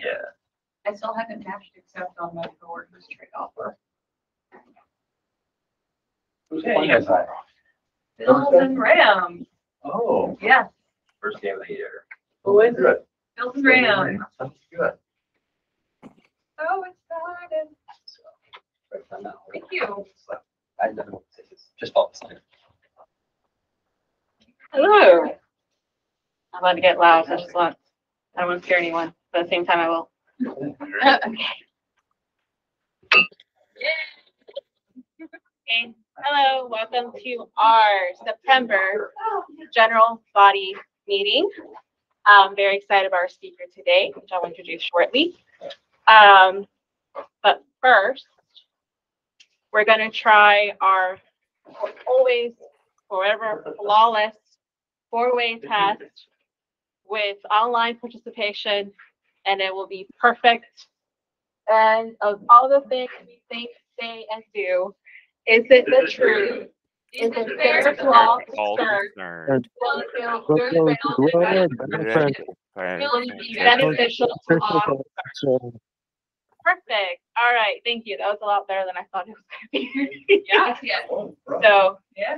Yeah. I still haven't matched except on my coworker's trade offer. Who's playing as that? Bills and Rams. Oh. Yes. First game of the year. Who is it? Bills and Rams. Sounds good. So excited. Thank you. I don't know what this is. Just follow the sign. Hello. I'm about to get loud. So I don't want to scare anyone, but at the same time I will. Okay. Okay. Hello. Welcome to our September general body meeting. I'm very excited about our speaker today, which I'll introduce shortly. But first, we're going to try our always, forever, flawless four-way test with online participation, and it will be perfect. And of all the things we think, say, and do, is it the truth? Is it fair, false, absurd? Will it be beneficial to all? Perfect. All right. Thank you. That was a lot better than I thought it was going to be. Yes. So, yeah.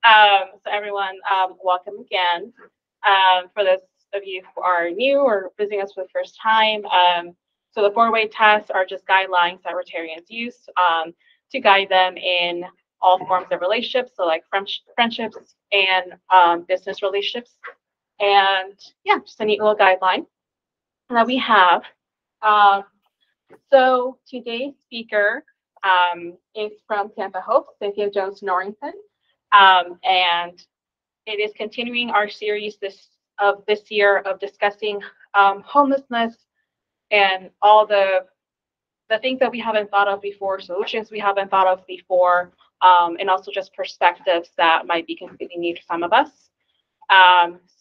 So everyone, welcome again. For those of you who are new or visiting us for the first time, so the four-way tests are just guidelines that Rotarians use to guide them in all forms of relationships, so like friendships and business relationships. And yeah, just a neat little guideline that we have. So today's speaker is from Tampa Hope, Cynthia Jones Norrington. And it is continuing our series this year of discussing homelessness and all the things that we haven't thought of before, solutions we haven't thought of before, and also just perspectives that might be completely new to some of us.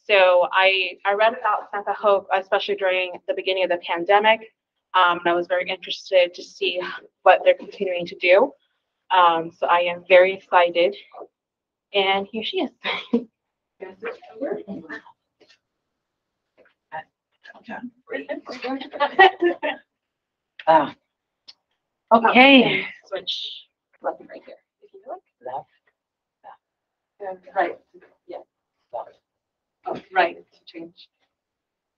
So I read about Tampa Hope, especially during the beginning of the pandemic, and I was very interested to see what they're continuing to do. So I am very excited, and here she is. Okay. Switch left and right here. If you like left, right. Yeah. Oh, right to change.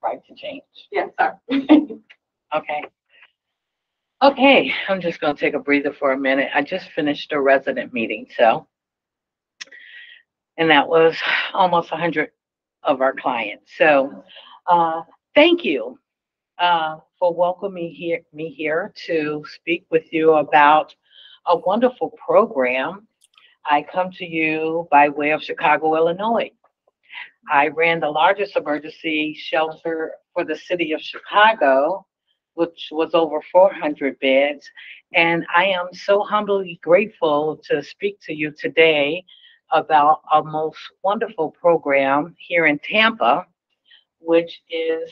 Right to change. Yeah. Sorry. Okay. Okay, I'm just going to take a breather for a minute. I just finished a resident meeting, and that was almost 100 of our clients. So thank you for welcoming me here to speak with you about a wonderful program. I come to you by way of Chicago, Illinois. I ran the largest emergency shelter for the city of Chicago, which was over 400 beds. And I am so humbly grateful to speak to you today about our most wonderful program here in Tampa, which is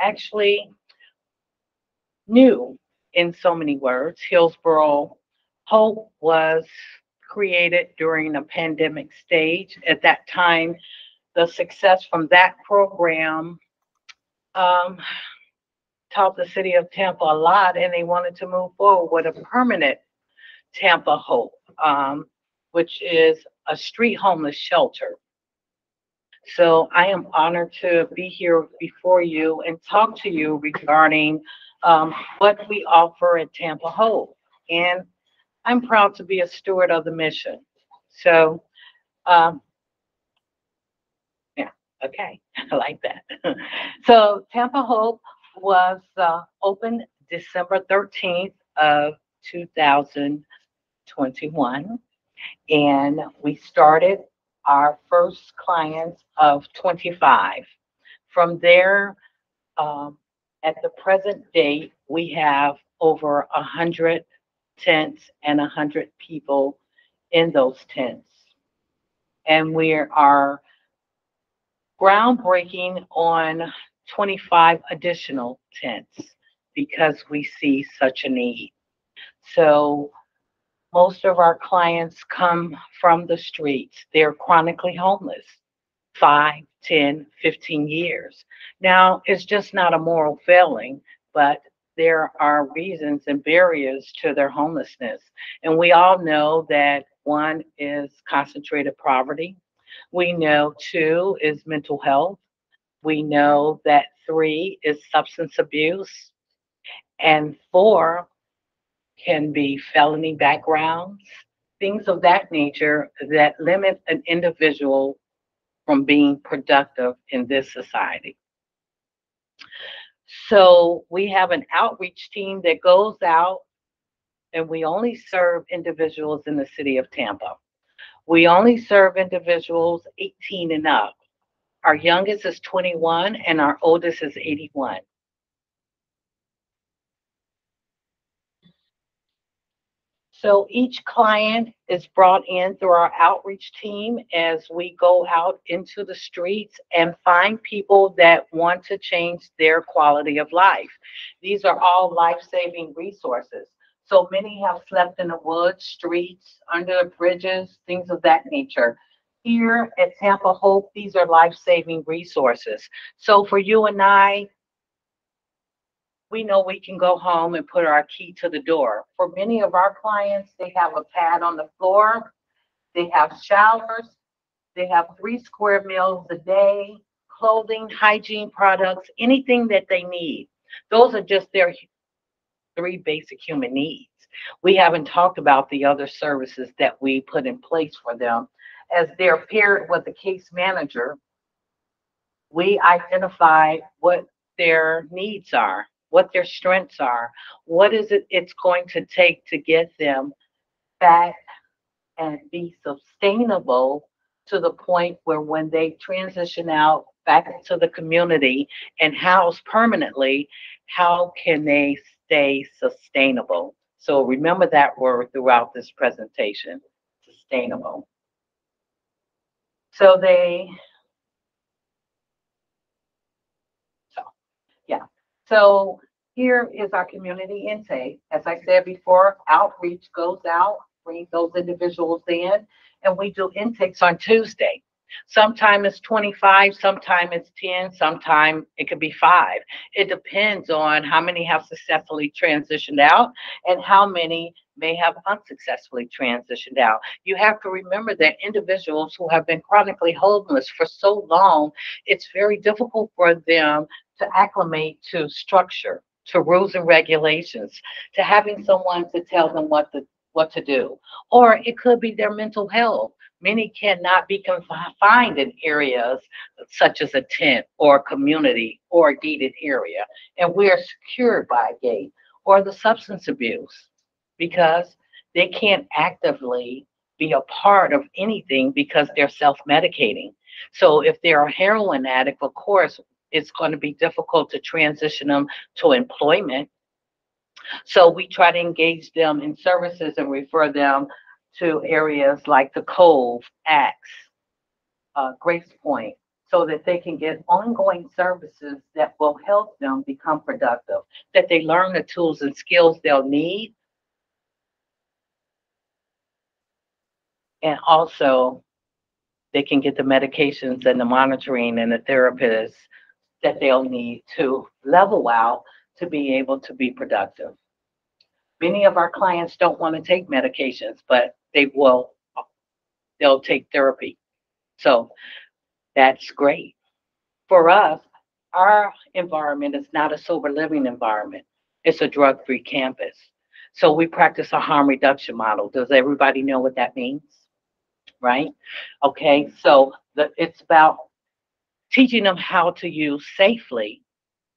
actually new in so many words. Hillsborough Hope was created during the pandemic stage. At that time, the success from that program taught the city of Tampa a lot, and they wanted to move forward with a permanent Tampa Hope, which is a street homeless shelter. So I am honored to be here before you and talk to you regarding what we offer at Tampa Hope. And I'm proud to be a steward of the mission. So, yeah, okay, I like that. So Tampa Hope was opened December 13th of 2021, and we started our first clients of 25. From there, at the present date, we have over 100 tents and 100 people in those tents, and we are groundbreaking on 25 additional tents because we see such a need. So most of our clients come from the streets. They're chronically homeless. 5, 10, 15 years. Now, it's just not a moral failing, but there are reasons and barriers to their homelessness. And we all know that one is concentrated poverty. We know 2 is mental health. We know that 3 is substance abuse. And 4 can be felony backgrounds, things of that nature that limit an individual from being productive in this society. So we have an outreach team that goes out, and we only serve individuals in the city of Tampa. We only serve individuals 18 and up. Our youngest is 21 and our oldest is 81. So each client is brought in through our outreach team as we go out into the streets and find people that want to change their quality of life. These are all life-saving resources. So many have slept in the woods, streets, under bridges, things of that nature. Here at Tampa Hope, these are life-saving resources. So for you and I, we know we can go home and put our key to the door. For many of our clients, they have a pad on the floor, they have showers, they have 3 square meals a day, clothing, hygiene products, anything that they need. Those are just their 3 basic human needs. We haven't talked about the other services that we put in place for them. As they're paired with the case manager, we identify what their needs are, what their strengths are, what is it it's going to take to get them back and be sustainable to the point where when they transition out back to the community and house permanently, how can they stay sustainable? So remember that word throughout this presentation, sustainable. So So here is our community intake. As I said before, outreach goes out, brings those individuals in, and we do intakes on Tuesday. Sometimes it's 25, sometimes it's 10, sometimes it could be 5. It depends on how many have successfully transitioned out and how many may have unsuccessfully transitioned out. You have to remember that individuals who have been chronically homeless for so long, it's very difficult for them to acclimate to structure, to rules and regulations, to having someone to tell them what to do. Or it could be their mental health. Many cannot be confined in areas such as a tent or a community or a gated area, and we are secured by a gate. Or the substance abuse, because they can't actively be a part of anything because they're self-medicating. So if they're a heroin addict, of course, it's going to be difficult to transition them to employment. So we try to engage them in services and refer them to areas like the Cove, ACTS, Grace Point, so that they can get ongoing services that will help them become productive, that they learn the tools and skills they'll need, and also they can get the medications and the monitoring and the therapists that they'll need to level out to be able to be productive. Many of our clients don't want to take medications, but they'll take therapy. So that's great. For us, our environment is not a sober living environment. It's a drug-free campus. So we practice a harm reduction model. Does everybody know what that means? Right? Okay, so it's about teaching them how to use safely,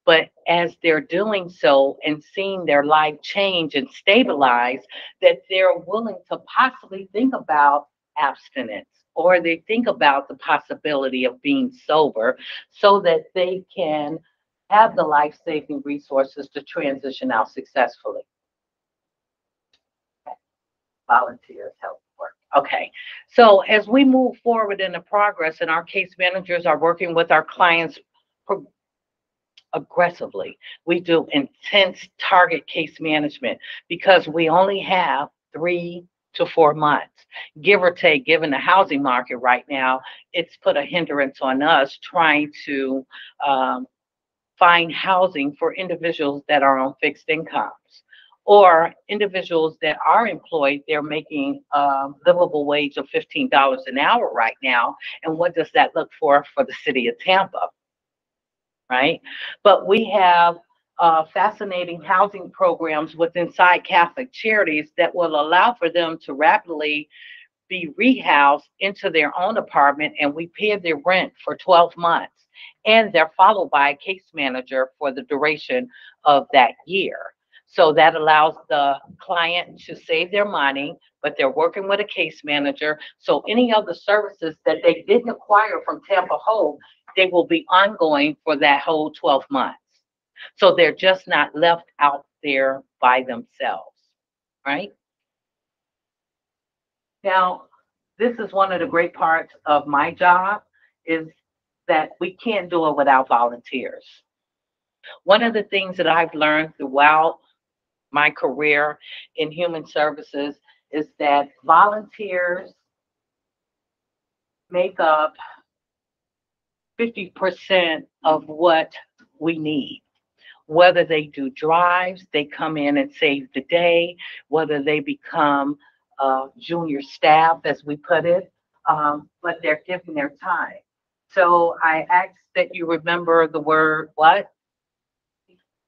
but as they're doing so and seeing their life change and stabilize, that they're willing to possibly think about abstinence, or they think about the possibility of being sober so that they can have the life-saving resources to transition out successfully. Volunteers help. Okay, so as we move forward in the progress, and our case managers are working with our clients aggressively, we do intense target case management because we only have 3 to 4 months, give or take. Given the housing market right now, it's put a hindrance on us trying to find housing for individuals that are on fixed incomes or individuals that are employed. They're making a livable wage of $15 an hour right now. And what does that look for the city of Tampa, right? But we have fascinating housing programs with inside Catholic Charities that will allow for them to rapidly be rehoused into their own apartment, and we pay their rent for 12 months. And they're followed by a case manager for the duration of that year. So that allows the client to save their money, but they're working with a case manager. So any other services that they didn't acquire from Tampa Hope, they will be ongoing for that whole 12 months. So they're just not left out there by themselves, right? Now, this is one of the great parts of my job, is that we can't do it without volunteers. One of the things that I've learned throughout my career in human services is that volunteers make up 50% of what we need. Whether they do drives, they come in and save the day, whether they become junior staff, as we put it, but they're giving their time. So I ask that you remember the word what?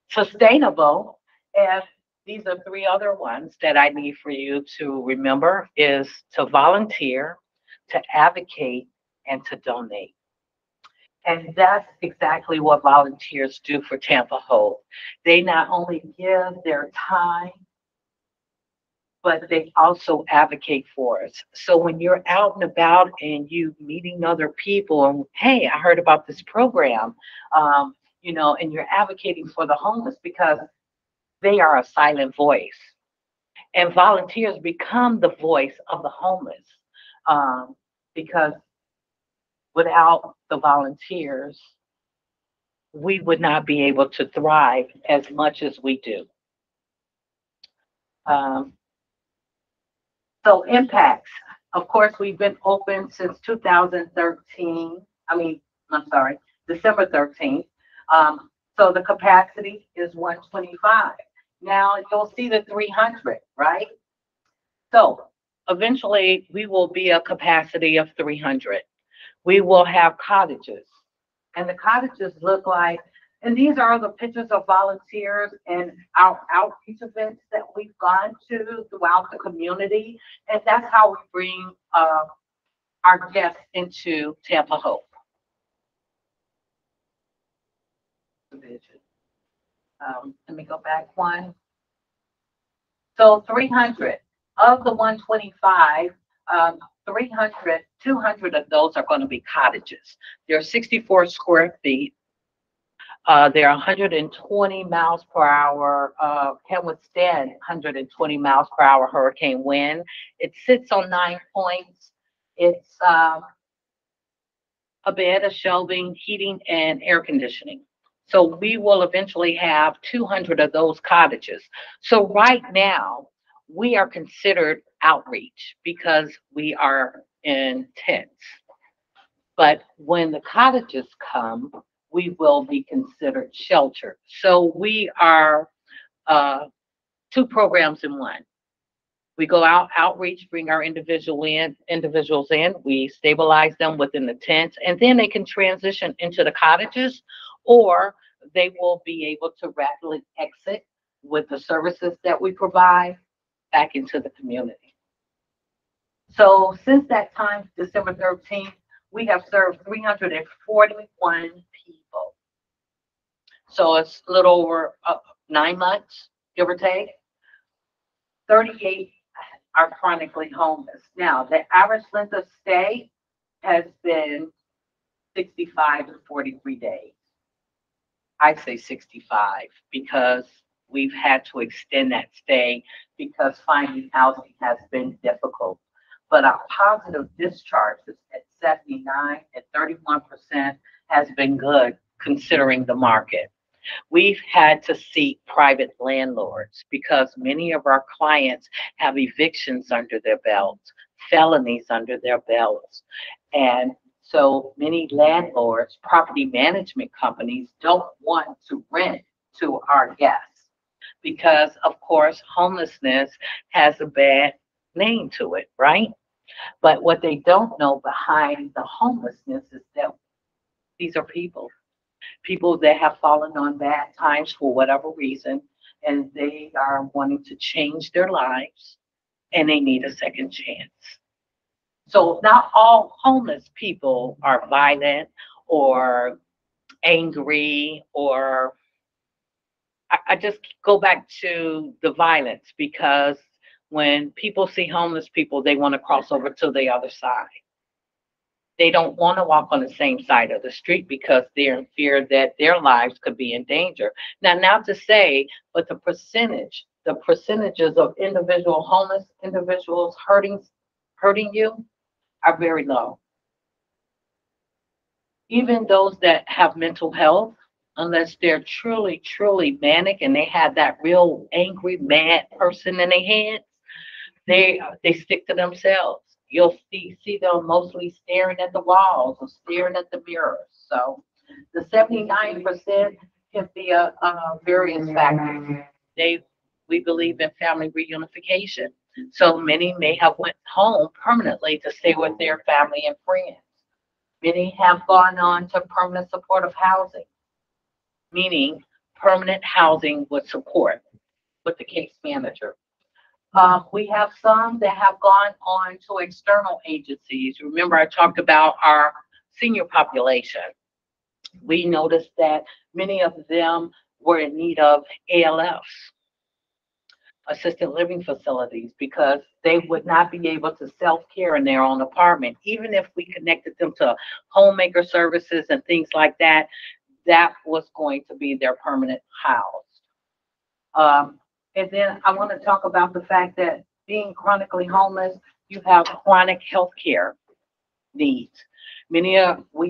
Sustainable. And these are three other ones that I need for you to remember, is to volunteer, to advocate, and to donate. And that's exactly what volunteers do for Tampa Hope. They not only give their time, but they also advocate for us. So when you're out and about and you meeting other people and, hey, I heard about this program, you know, and you're advocating for the homeless because they are a silent voice. And volunteers become the voice of the homeless because without the volunteers, we would not be able to thrive as much as we do. So impacts, of course, we've been open since December 13th. So the capacity is 125. Now you'll see the 300, right? So eventually we will be a capacity of 300. We will have cottages, and the cottages look like, and these are the pictures of volunteers and our outreach events that we've gone to throughout the community. And that's how we bring our guests into Tampa Hope. Let me go back one. So 300 of the 125, 200 of those are going to be cottages. They're 64 square feet. They're 120 miles per hour, can withstand 120 miles per hour hurricane wind. It sits on 9 points. It's a bed, a shelving, heating, and air conditioning. So we will eventually have 200 of those cottages. So right now, we are considered outreach because we are in tents. But when the cottages come, we will be considered shelter. So we are two programs in one. We go out, outreach, bring our individuals in, we stabilize them within the tents, and then they can transition into the cottages, or they will be able to rapidly exit with the services that we provide back into the community. So since that time, December 13th, we have served 341 people. So it's a little over 9 months, give or take. 38 are chronically homeless. Now, the average length of stay has been 65 to 43 days. I say 65 because we've had to extend that stay because finding housing has been difficult. But our positive discharges at 79 and 31% has been good considering the market. We've had to seek private landlords because many of our clients have evictions under their belts, felonies under their belts. And so many landlords, property management companies, don't want to rent to our guests because, of course, homelessness has a bad name to it, right? But what they don't know behind the homelessness is that these are people that have fallen on bad times for whatever reason, and they are wanting to change their lives, and they need a second chance. So not all homeless people are violent or angry, or I just go back to the violence, because when people see homeless people, they want to cross over to the other side. They don't want to walk on the same side of the street because they're in fear that their lives could be in danger. Now, not to say, but the percentages of individual homeless individuals hurting you are very low. Even those that have mental health, unless they're truly, truly manic and they have that real angry, mad person in their heads, they stick to themselves. You'll see them mostly staring at the walls or staring at the mirrors. So the 79% can be a various factor. We believe in family reunification. So many may have went home permanently to stay with their family and friends. Many have gone on to permanent supportive housing, meaning permanent housing with support with the case manager. We have some that have gone on to external agencies. Remember, I talked about our senior population. We noticed that many of them were in need of ALFs, assisted living facilities, because they would not be able to self-care in their own apartment. Even if we connected them to homemaker services and things like that, that was going to be their permanent house. And then I want to talk about the fact that being chronically homeless, you have chronic health care needs. We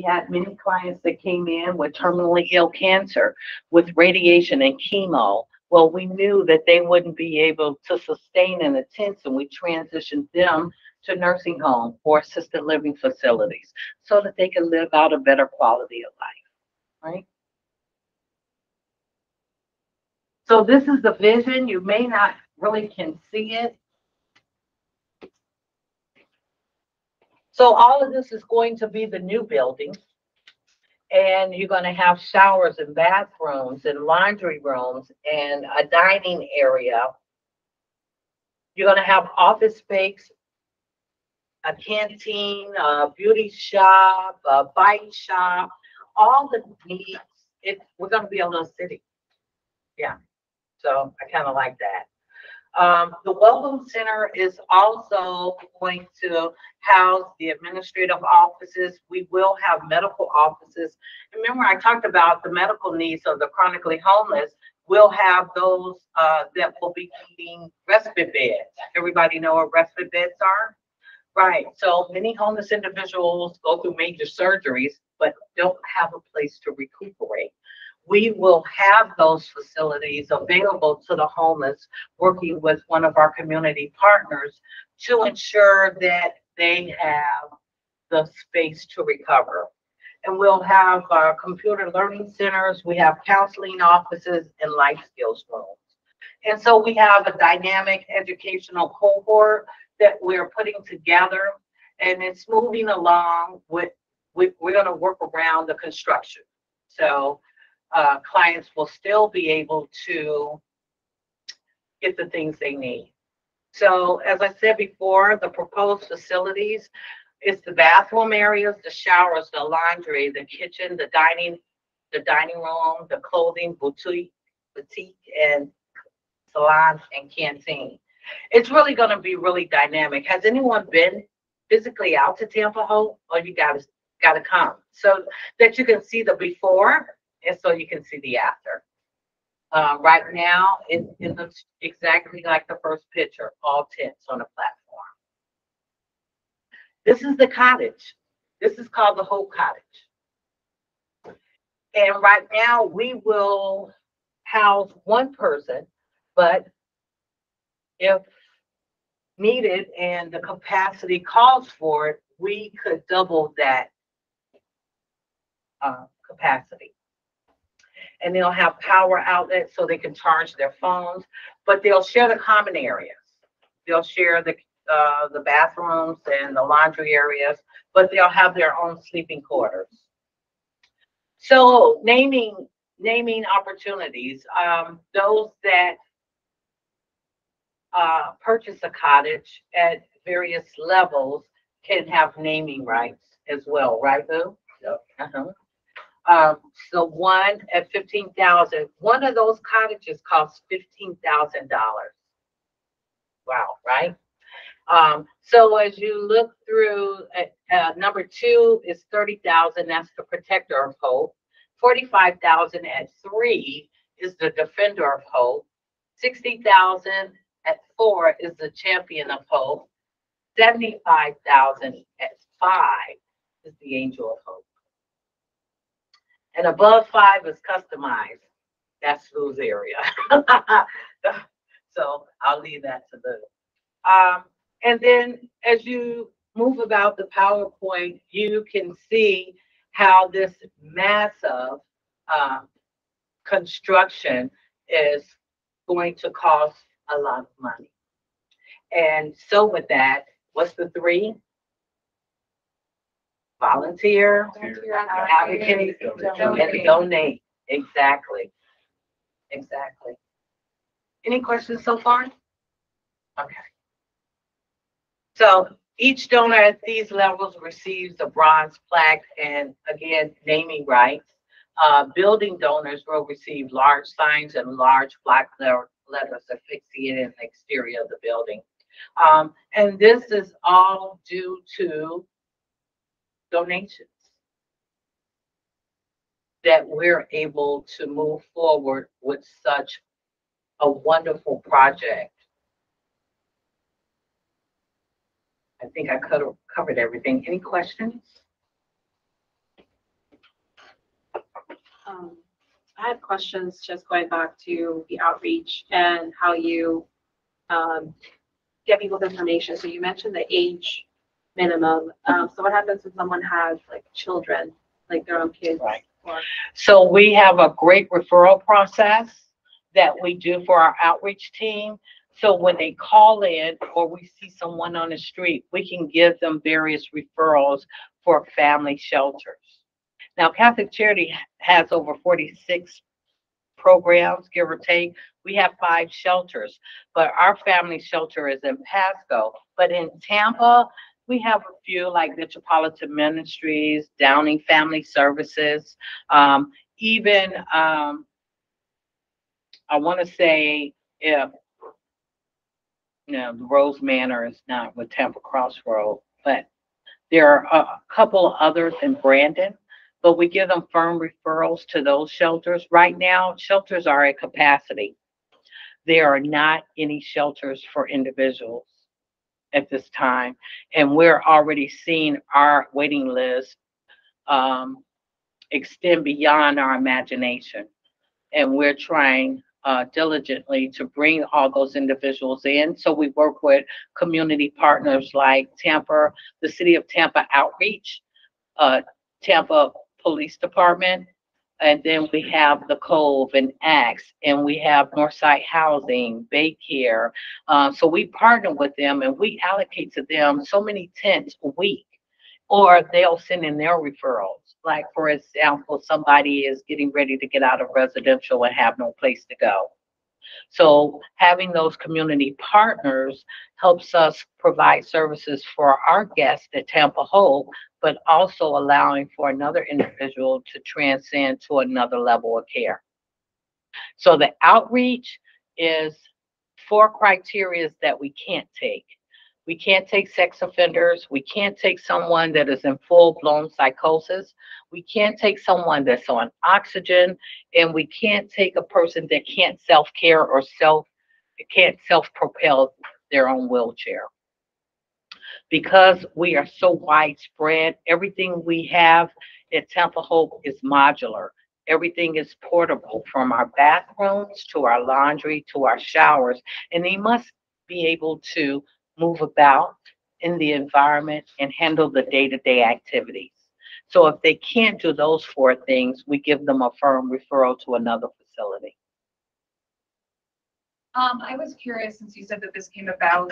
had many clients that came in with terminally ill cancer, with radiation and chemo. Well, we knew that they wouldn't be able to sustain an attendance, and we transitioned them to nursing home or assisted living facilities so that they can live out a better quality of life, right? So this is the vision. You may not really can see it. So all of this is going to be the new building. And you're going to have showers and bathrooms and laundry rooms and a dining area. You're going to have office space, a canteen, a beauty shop, a bike shop, all the needs. We're going to be a little city. Yeah. So I kind of like that. The Welcome Center is also going to house the administrative offices. We will have medical offices. Remember, I talked about the medical needs of the chronically homeless. We'll have those that will be needing respite beds. Everybody know what respite beds are? Right. So many homeless individuals go through major surgeries, but don't have a place to recuperate. We will have those facilities available to the homeless, working with one of our community partners to ensure that they have the space to recover. And we'll have computer learning centers, we have counseling offices, and life skills rooms. And so we have a dynamic educational cohort that we're putting together, and it's moving along with, we're going to work around the construction. So clients will still be able to get the things they need. So as I said before, the proposed facilities is the bathroom areas, the showers, the laundry, the kitchen, the dining room, the clothing, boutique, and salons and canteen. It's really going to be really dynamic. Has anyone been physically out to Tampa Hope? Or you guys got to come so that you can see the before. And so you can see the after. Right now, it looks exactly like the first picture, all tents on a platform. This is the cottage. This is called the Hope Cottage. And right now we will house one person, but if needed and the capacity calls for it, we could double that capacity. And they'll have power outlets so they can charge their phones, but they'll share the common areas. They'll share the bathrooms and the laundry areas, but they'll have their own sleeping quarters. So naming opportunities, those that purchase a cottage at various levels can have naming rights as well, right, Boo? Yep. Uh-huh. So one at $15,000, one of those cottages costs $15,000. Wow, right? So as you look through, number two is $30,000. That's the protector of hope. $45,000 at three is the defender of hope. $60,000 at four is the champion of hope. $75,000 at five is the angel of hope. And above five is customized. That's Lou's area. So I'll leave that to Lou. And then as you move about the PowerPoint, you can see how this massive construction is going to cost a lot of money. And so with that, what's the three? Volunteer, advocate, and donate. Exactly. Any questions so far? Okay. So each donor at these levels receives a bronze plaque and, again, naming rights. Building donors will receive large signs and large black letters asphyxiated in the exterior of the building. And this is all due to donations that we're able to move forward with such a wonderful project. I think I covered everything. Any questions? I have questions just going back to the outreach and how you get people's information. So you mentioned the age minimum. So what happens if someone has like children, like their own kids? Right. So we have a great referral process that we do for our outreach team. So when they call in or we see someone on the street, we can give them various referrals for family shelters. Now, Catholic Charity has over 46 programs, give or take. We have 5 shelters, but our family shelter is in Pasco. But in Tampa, we have a few like Metropolitan Ministries, Downing Family Services, I want to say if the Rose Manor is not with Tampa Crossroad, but there are a couple others in Brandon, but we give them firm referrals to those shelters. Right now, shelters are at capacity. There are not any shelters for individuals at this time, and we're already seeing our waiting list extend beyond our imagination, and we're trying diligently to bring all those individuals in. So we work with community partners like Tampa, the City of Tampa Outreach, Tampa Police Department, and then we have the Cove and ACTS, and we have Northside Housing, BayCare. So we partner with them and we allocate to them so many tents a week, or they'll send in their referrals. Like, for example, somebody is getting ready to get out of residential and have no place to go. So having those community partners helps us provide services for our guests at Tampa Hope, but also allowing for another individual to transcend to another level of care. So the outreach is 4 criteria that we can't take. We can't take sex offenders. We can't take someone that is in full-blown psychosis. We can't take someone that's on oxygen, and we can't take a person that can't self-care or can't self-propel their own wheelchair. Because we are so widespread, everything we have at Tampa Hope is modular. Everything is portable, from our bathrooms to our laundry to our showers, and they must be able to move about in the environment and handle the day-to-day activities. So if they can't do those four things, we give them a firm referral to another facility. I was curious, since you said that this came about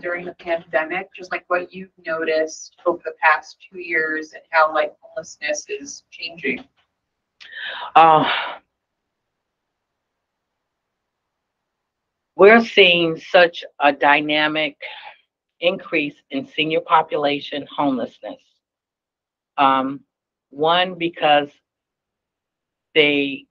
during the pandemic, just like what you've noticed over the past 2 years and how like homelessness is changing. We're seeing such a dynamic increase in senior population homelessness. One, because they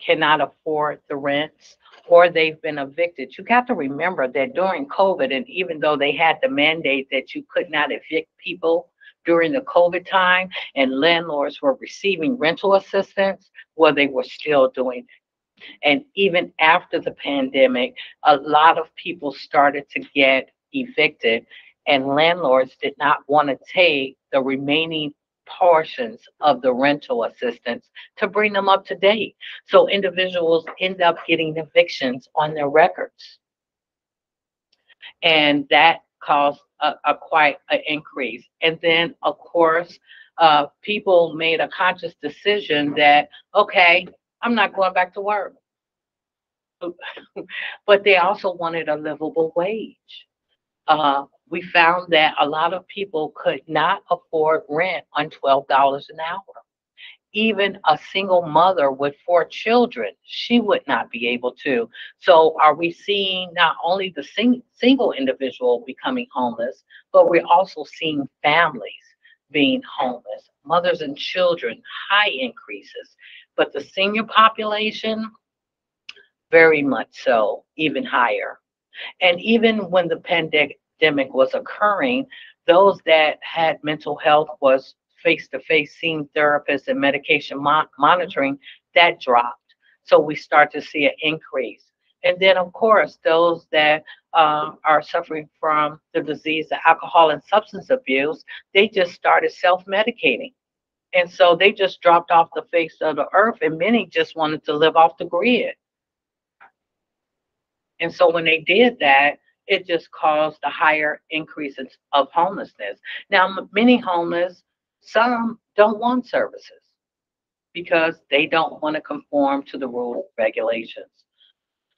cannot afford the rents, or they've been evicted. You have to remember that during COVID, and even though they had the mandate that you could not evict people during the COVID time, and landlords were receiving rental assistance, well, they were still doing it. And even after the pandemic, a lot of people started to get evicted, and landlords did not want to take the remaining portions of the rental assistance to bring them up to date. So individuals end up getting evictions on their records. And that caused quite an increase. And then, of course, people made a conscious decision that, okay, I'm not going back to work. But they also wanted a livable wage. We found that a lot of people could not afford rent on $12 an hour. Even a single mother with 4 children, she would not be able to. So are we seeing not only the single individual becoming homeless, but we're also seeing families being homeless, mothers and children, high increases. But the senior population, very much so, even higher. And even when the pandemic was occurring, those that had mental health was face-to-face seeing therapists and medication monitoring, that dropped. So we start to see an increase. And then, of course, those that are suffering from the disease of alcohol and substance abuse, they just started self-medicating. And so they just dropped off the face of the earth, and many just wanted to live off the grid. And so when they did that, it just caused a higher increase of homelessness. Now, many homeless, some don't want services because they don't want to conform to the rules and regulations.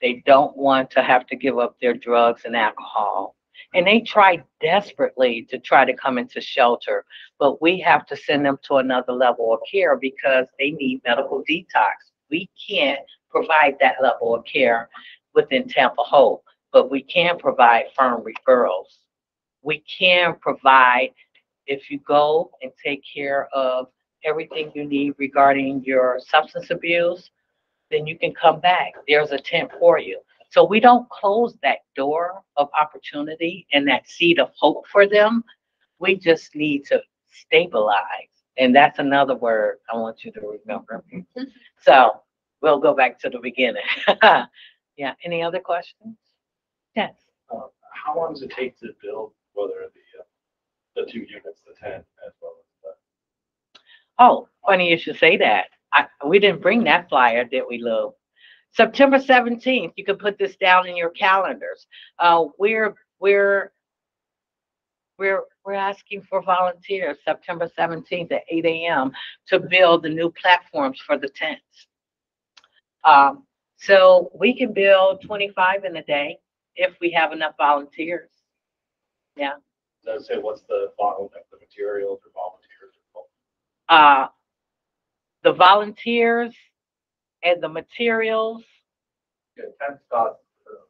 They don't want to have to give up their drugs and alcohol. And they try desperately to come into shelter, but we have to send them to another level of care because they need medical detox. We can't provide that level of care within Tampa Hope, but we can provide firm referrals. We can provide, if you go and take care of everything you need regarding your substance abuse, then you can come back. There's a tent for you. So we don't close that door of opportunity and that seed of hope for them. We just need to stabilize. And that's another word I want you to remember. So we'll go back to the beginning. Yeah, any other questions? Yes. How long does it take to build, whether the 2 units, the tent, as well as the... Oh, funny you should say that. We didn't bring that flyer, did we, Lou? September 17th, you can put this down in your calendars. We're asking for volunteers September 17th at 8 a.m. to build the new platforms for the tents. So we can build 25 in a day if we have enough volunteers. Yeah. I would say, what's the bottleneck, the materials or volunteers? The volunteers and the materials. Yeah, tents cost,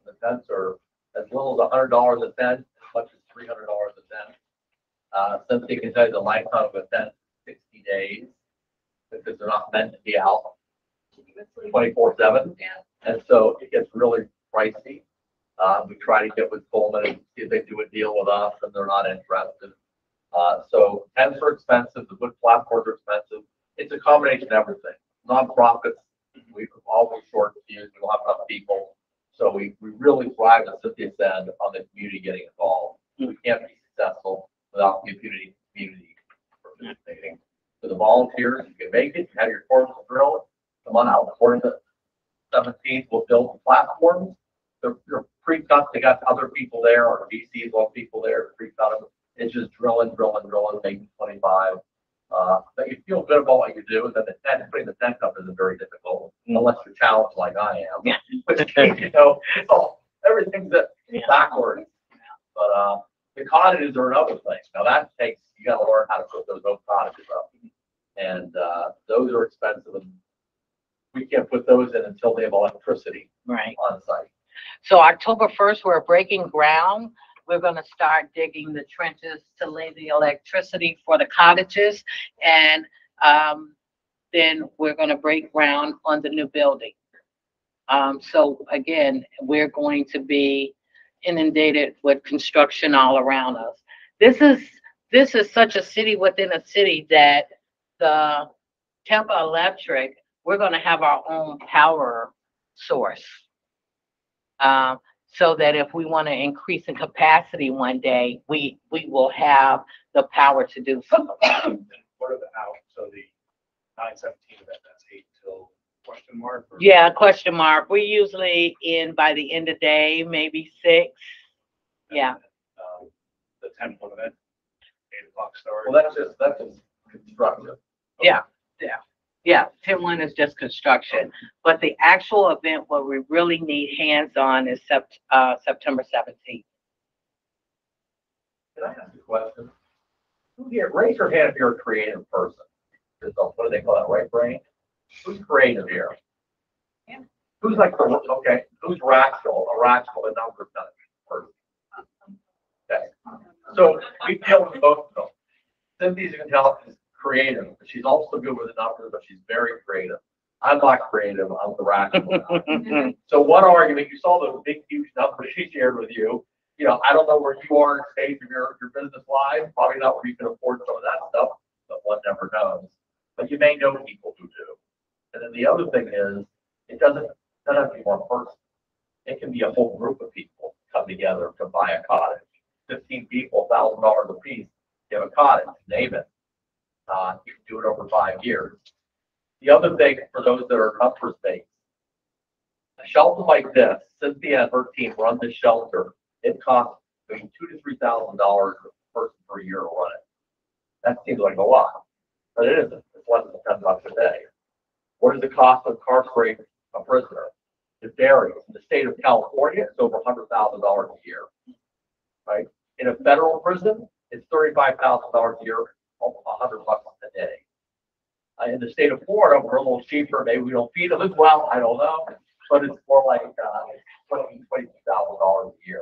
the tents are as little as $100 a tent, as much as $300 a tent. Cynthia can tell you the lifetime of a tent, 60 days, because they're not meant to be out 24/7, and so it gets really pricey. We try to get with Coleman and see if they do a deal with us, and they're not interested. So tents are expensive. The wood platforms are expensive. It's a combination of everything. Nonprofits, we've always short fused. We don't have enough people, so we really thrive, as Cynthia said, on the community getting involved. We can't be successful without the community participating. So the volunteers, you can make it, you have your formal drill. come on out. The 17th, we'll build the platforms. They're creeped up. They got other people there, or VCs, or people there creeped out of them. It's just drilling, making 25. But you feel good about what you do, and then the tent, putting the tent up isn't very difficult, unless you're challenged like I am. Yeah. Which, you know, it's all, everything's backwards. Yeah. But the cottages are another thing. Now that takes, you got to learn how to put those old cottages up. And those are expensive. And we can't put those in until they have electricity on site. So October 1st, we're breaking ground. We're going to start digging the trenches to lay the electricity for the cottages, and then we're going to break ground on the new building. So again, we're going to be inundated with construction all around us. This is such a city within a city that the Tampa Electric, we're going to have our own power source. So that if we want to increase in capacity one day, we will have the power to do something. What are the hours? So the 9/17 event, that's 8 till question mark? Or? Yeah, question mark. We're usually in by the end of day, maybe 6. And yeah. Then, the 10th event, 8 o'clock start. Well, that's just construction. Okay. Yeah, 10-1 is just construction, but the actual event where we really need hands-on is September 17th. Can I ask a question? Who here, raise your hand if you're a creative person. What do they call that, right brain? Who's creative here? Yeah. Who's like, okay, who's rational? A rational and not percentage person. Okay. So we deal with both of them. Cynthia's intelligence. Creative, but she's also good with the numbers, but she's very creative. I'm not creative, I'm the rational guy. So one argument, you saw those big, huge numbers she shared with you. You know, I don't know where you are in the stage of your business life, probably not where you can afford some of that stuff, but one never knows. But you may know people who do. And then the other thing is, it doesn't have to be one person. It can be a whole group of people come together to buy a cottage. 15 people, $1,000 a piece, give a cottage, name it. You can do it over 5 years. The other thing for those that are numbers based, a shelter like this, Cynthia and her team run the shelter. It costs between $2,000 to $3,000 person per year to run it. That seems like a lot, but it isn't. It's less than $10 a day. What is the cost of incarcerating a prisoner? It varies. In the state of California, it's over $100,000 a year. Right? In a federal prison, it's $35,000 a year. $100 a day. In the state of Florida, we're a little cheaper. Maybe we don't feed them as well. I don't know. But it's more like $20,000 a year.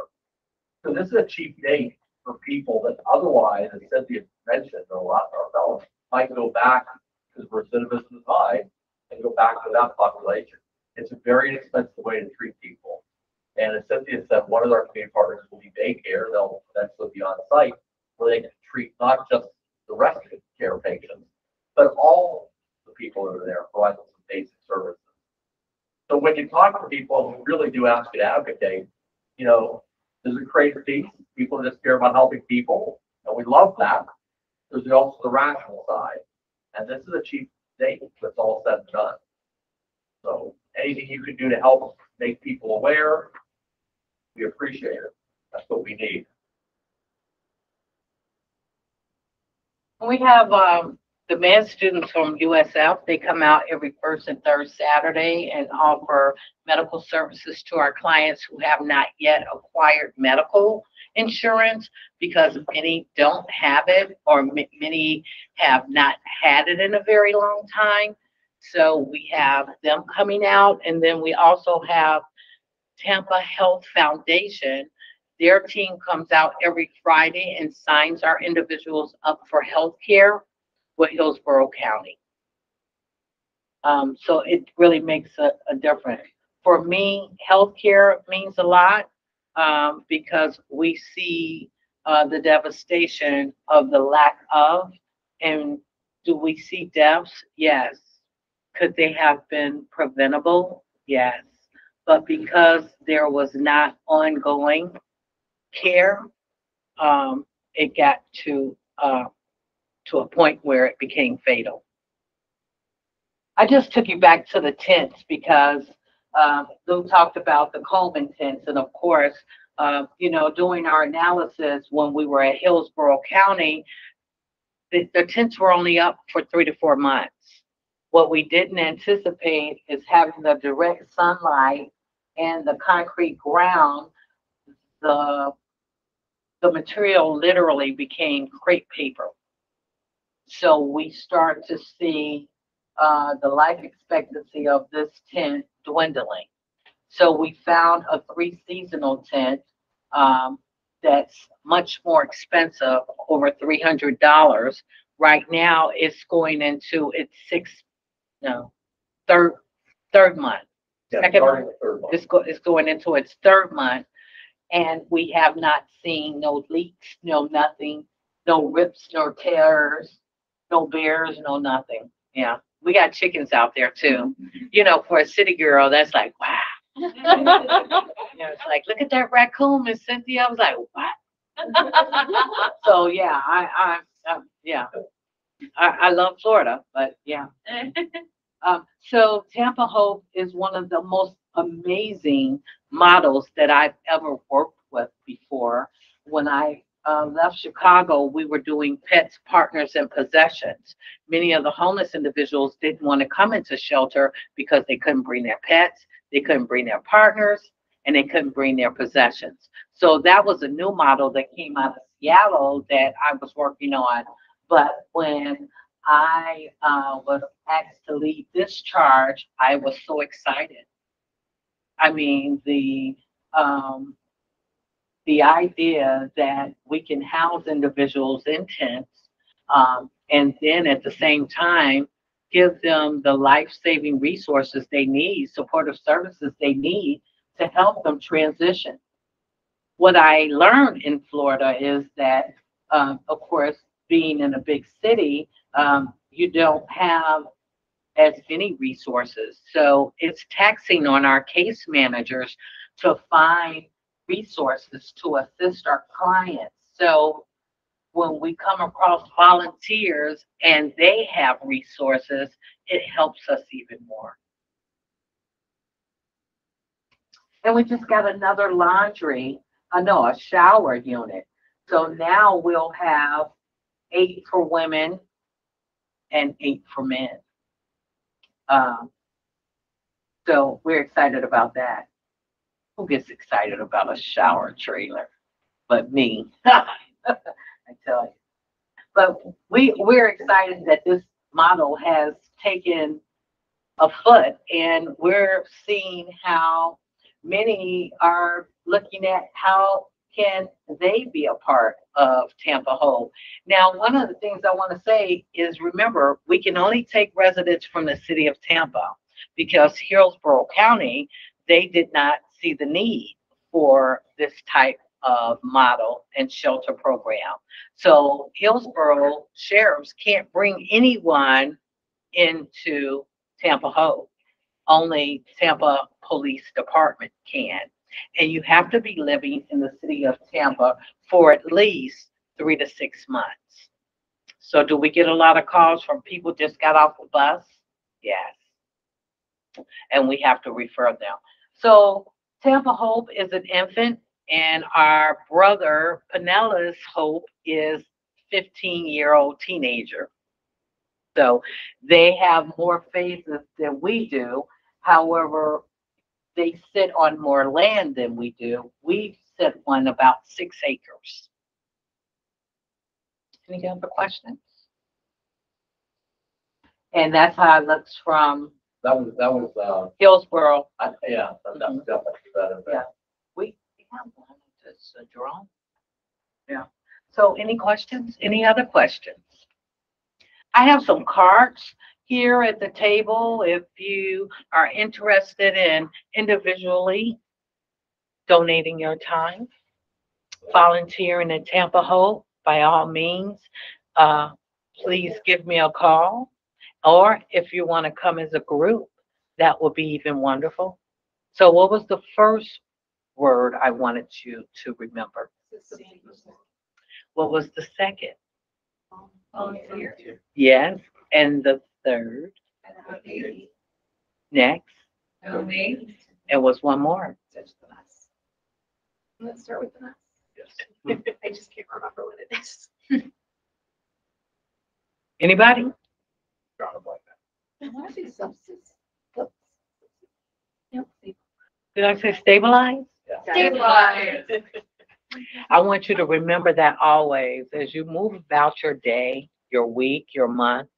So this is a cheap date for people that otherwise, as Cynthia mentioned, a lot of our fellows might go back because recidivism is high and go back to that population. It's a very inexpensive way to treat people. And as Cynthia said, one of our community partners will be BayCare. They'll eventually be on site where they can treat not just the rest of the care patients, but all the people that are there provide some basic services. So when you talk to people, we really do ask you to advocate. You know, there's a crazy people that just care about helping people, and we love that. There's also the rational side, and this is a cheap date that's all said and done. So anything you can do to help make people aware, we appreciate it. That's what we need. We have the med students from USF. They come out every first and third Saturday and offer medical services to our clients who have not yet acquired medical insurance, because many don't have it, or many have not had it in a very long time. So we have them coming out, and then we also have Tampa Health Foundation. Their team comes out every Friday and signs our individuals up for health care with Hillsborough County. So it really makes a difference. For me, health care means a lot because we see the devastation of the lack of, and do we see deaths? Yes. Could they have been preventable? Yes. But because there was not ongoing care, it got to a point where it became fatal. I just took you back to the tents because Lou talked about the Coleman tents, and of course, you know, doing our analysis when we were at Hillsborough County, the tents were only up for 3 to 4 months. What we didn't anticipate is having the direct sunlight and the concrete ground, the material literally became crepe paper. So we start to see the life expectancy of this tent dwindling. So we found a 3-seasonal tent that's much more expensive, over $300. Right now it's going into its third month. Yeah, it's going into its third month, and we have not seen no leaks, no nothing, no rips, no tears, no bears, no nothing. Yeah, we got chickens out there too. You know, for a city girl, that's like, wow. You know, it's like, look at that raccoon, Miss Cynthia. I was like, what? So yeah, I love Florida, but yeah. So Tampa Hope is one of the most amazing models that I've ever worked with before. When I left Chicago, we were doing pets, partners, and possessions. Many of the homeless individuals didn't want to come into shelter because they couldn't bring their pets, they couldn't bring their partners, and they couldn't bring their possessions. So that was a new model that came out of Seattle that I was working on. But when I was asked to lead this charge, I was so excited. I mean, the idea that we can house individuals in tents and then at the same time give them the life-saving resources they need, supportive services they need to help them transition. What I learned in Florida is that, of course, being in a big city, you don't have as many resources. So it's taxing on our case managers to find resources to assist our clients. So when we come across volunteers and they have resources, it helps us even more. And we just got another laundry, no, a shower unit. So now we'll have 8 for women and 8 for men. So we're excited about that. Who gets excited about a shower trailer? But me. I tell you. But we're excited that this model has taken a foot, and we're seeing how many are looking at how can they be a part of Tampa Hope. Now, one of the things I want to say is, remember, we can only take residents from the city of Tampa because Hillsborough County, they did not see the need for this type of model and shelter program. So Hillsborough sheriffs can't bring anyone into Tampa Hope. Only Tampa Police Department can. And you have to be living in the city of Tampa for at least 3 to 6 months. So do we get a lot of calls from people just got off the bus? Yes. And we have to refer them. So Tampa Hope is an infant, and our brother Pinellas Hope is 15-year-old teenager. So they have more phases than we do. However, they sit on more land than we do. We sit on about 6 acres. Any other questions? And that's how it looks from. That was Hillsborough. Yeah, that's definitely better. Yeah, we have one. That's a drone. Yeah. So, any questions? Any other questions? I have some cards here at the table if you are interested in individually donating your time, volunteering at Tampa Hope. By all means, please give me a call, or if you want to come as a group, that would be even wonderful. So what was the first word I wanted you to remember? What was the second? Volunteer. Yes. And the third, and obeyed. Next. And obeyed. It was one more. Such the mess. Let's start with the mess. Yes. I just can't remember what it is. Anybody? I want to do substance. Did I say stabilize? Yeah. Stabilize. I want you to remember that always as you move about your day, your week, your month,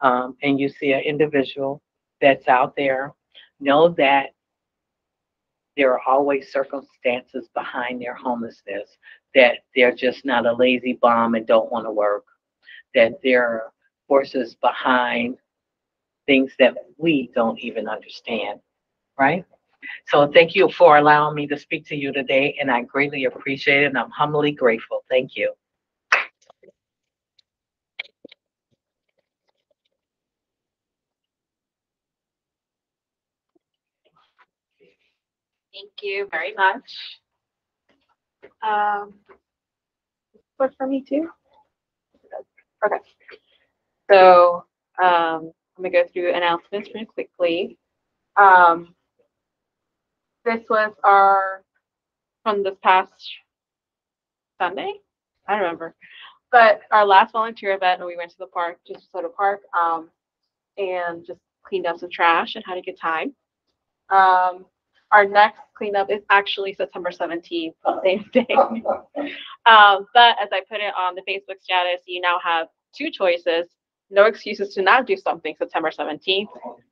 and you see an individual that's out there, know that there are always circumstances behind their homelessness, that they're just not a lazy bum and don't want to work, that there are forces behind things that we don't even understand, right? So thank you for allowing me to speak to you today, and I greatly appreciate it, and I'm humbly grateful. Thank you. Thank you very much. Work for me too? Okay. So I'm going to go through announcements really quickly. This was our from this past Sunday, I don't remember, but our last volunteer event, and we went to the park, just Soto Park, and just cleaned up some trash and had a good time. Our next cleanup is actually September 17th, the same day. But as I put it on the Facebook status, you now have two choices, no excuses to not do something September 17th.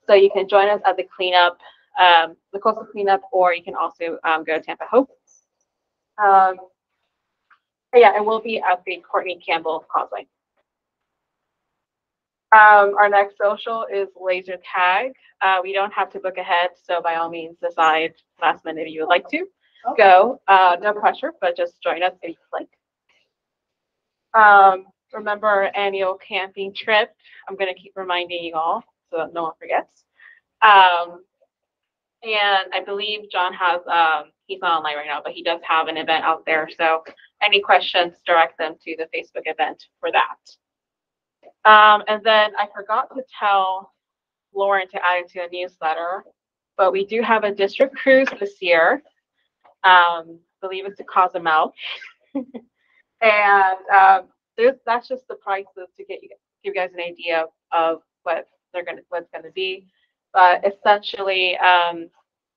So you can join us at the cleanup. The coastal cleanup, or you can also go to Tampa Hope. Yeah, and we'll be at the Courtney Campbell Causeway. Our next social is laser tag. We don't have to book ahead, so by all means decide last minute if you would like to go. No pressure, but just join us if you'd like. Remember our annual camping trip. I'm going to keep reminding you all so that no one forgets. And I believe John has, he's not online right now, but he does have an event out there. So any questions, direct them to the Facebook event for that. And then I forgot to tell Lauren to add it to a newsletter, but we do have a district cruise this year. I believe it's to Cozumel. And that's just the prices to give you guys an idea of what they're going to, what's going to be. But essentially,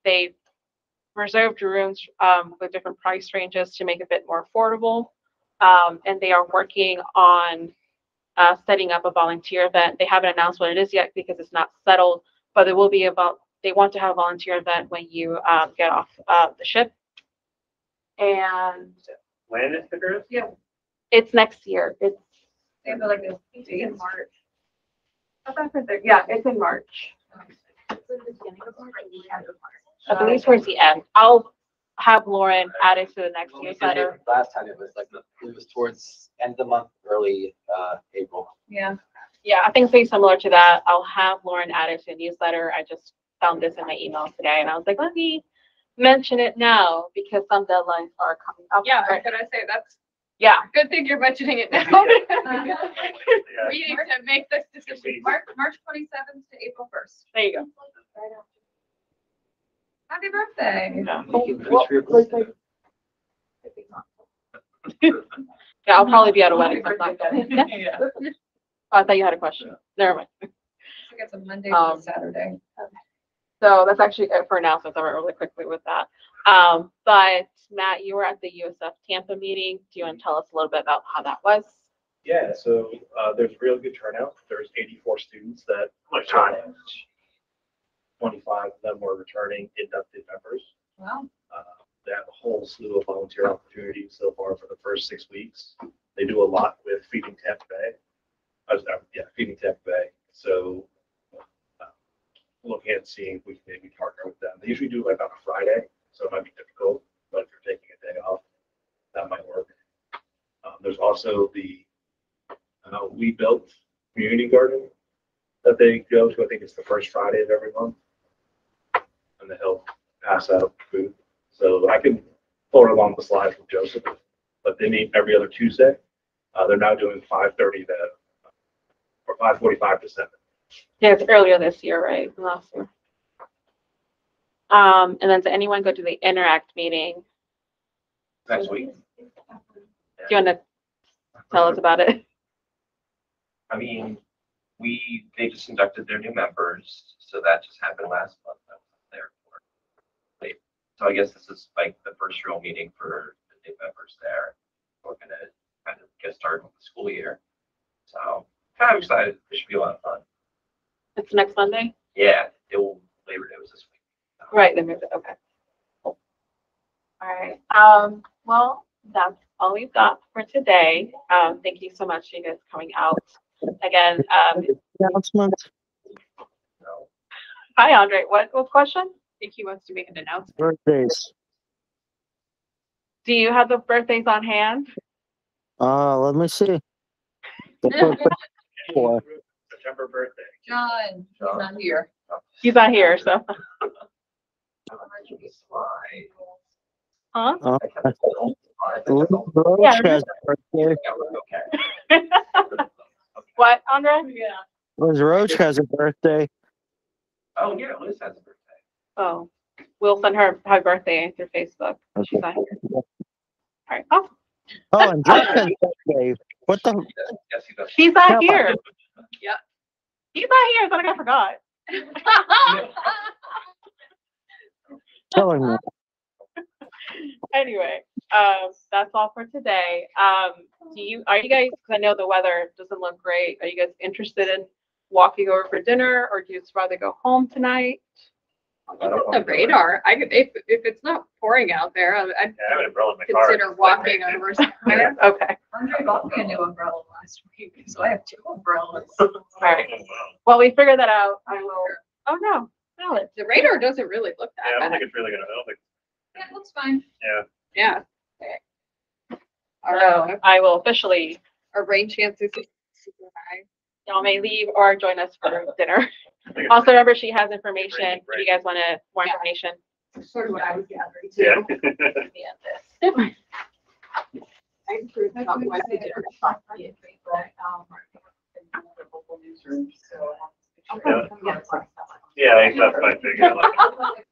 they reserved rooms with different price ranges to make it a bit more affordable. And they are working on setting up a volunteer event. They haven't announced what it is yet because it's not settled, but there will be about, they want to have a volunteer event when you get off the ship. And when is the cruise? Yeah. It's next year. It's like in March. Yeah, it's in March. I believe towards the end. I'll have Lauren add it to the next newsletter. Last time it was like it was towards end of the month, early April. Yeah, yeah, I think something similar to that. I'll have Lauren add it to the newsletter. I just found this in my email today, and I was like, let me mention it now because some deadlines are coming up. Yeah, right. Could I say that's. Yeah, good thing you're budgeting it now. We need to make this decision. March 27th to April 1st. There you go. Happy birthday. Yeah, I'll probably be at a wedding. Yeah. Oh, I thought you had a question. Yeah. Never mind. I think it's a Monday to Saturday. Okay. So that's actually it for announcements. I went really quickly with that. But Matt, you were at the USF Tampa meeting. Do you want to tell us a little bit about how that was? Yeah, so there's real good turnout. There's 84 students that returned. 25 of them were returning inducted members. Wow. They have a whole slew of volunteer opportunities so far for the first 6 weeks. They do a lot with Feeding Tampa Bay. Feeding Tampa Bay. So looking at seeing if we can maybe partner with them. They usually do like on a Friday, so it might be difficult, but if you're taking a day off, that might work. There's also the We Built Community Garden that they go to. I think it's the first Friday of every month, and they help pass out food. So I can forward along the slides from Joseph, but they meet every other Tuesday. They're now doing 5:30 to or 5:45 to 7. Yeah, it's earlier this year, right? Last year. And then, did anyone go to the Interact meeting? Next week. Do you want to tell us about it? I mean, they just inducted their new members, so that just happened last month. I was there for. So I guess this is like the first real meeting for the new members there. We're gonna kind of get started with the school year, so kind of excited. It should be a lot of fun. It's next Monday. Yeah, it will. Labor Day was this week. Right. They moved it. Okay. Cool. All right. Well, that's all we've got for today. Thank you so much, you guys, coming out. Again, announcement. Hi, Andre. What question? I think he wants to make an announcement. Birthdays. Do you have the birthdays on hand? Let me see. September birthday. John. He's not here. He's not here, so. Huh? Yeah. Has birthday. What, Andre? Yeah. Liz Roach has a birthday. Oh, yeah, Liz has a birthday. Oh, we'll send her happy birthday through Facebook. Okay. She's not here. All right. Oh. Oh, and Justin's birthday. What the? Yes, he does. She's not here. Yeah. He's not here. I thought I forgot. Telling me. Anyway, that's all for today. Are you guys, because I know the weather doesn't look great, are you guys interested in walking over for dinner, or do you just rather go home tonight? On the radar. I could, if it's not pouring out there, I'd consider walking over. Okay. Andre bought me a new umbrella last week, so I have two umbrellas. All right. Well, we figured that out. I will. Oh no, no, the radar doesn't really look that bad. I don't think it's really gonna help. Yeah, it looks fine. Yeah. Yeah. Okay. All right. So I will officially. Our rain chances are super high. Y'all may leave or join us for dinner. Also, remember, she has information. Right. If you guys want to more information. That's sort of what I was gathering too. Yeah. I improved my dinner. Yeah, I think that's my figure.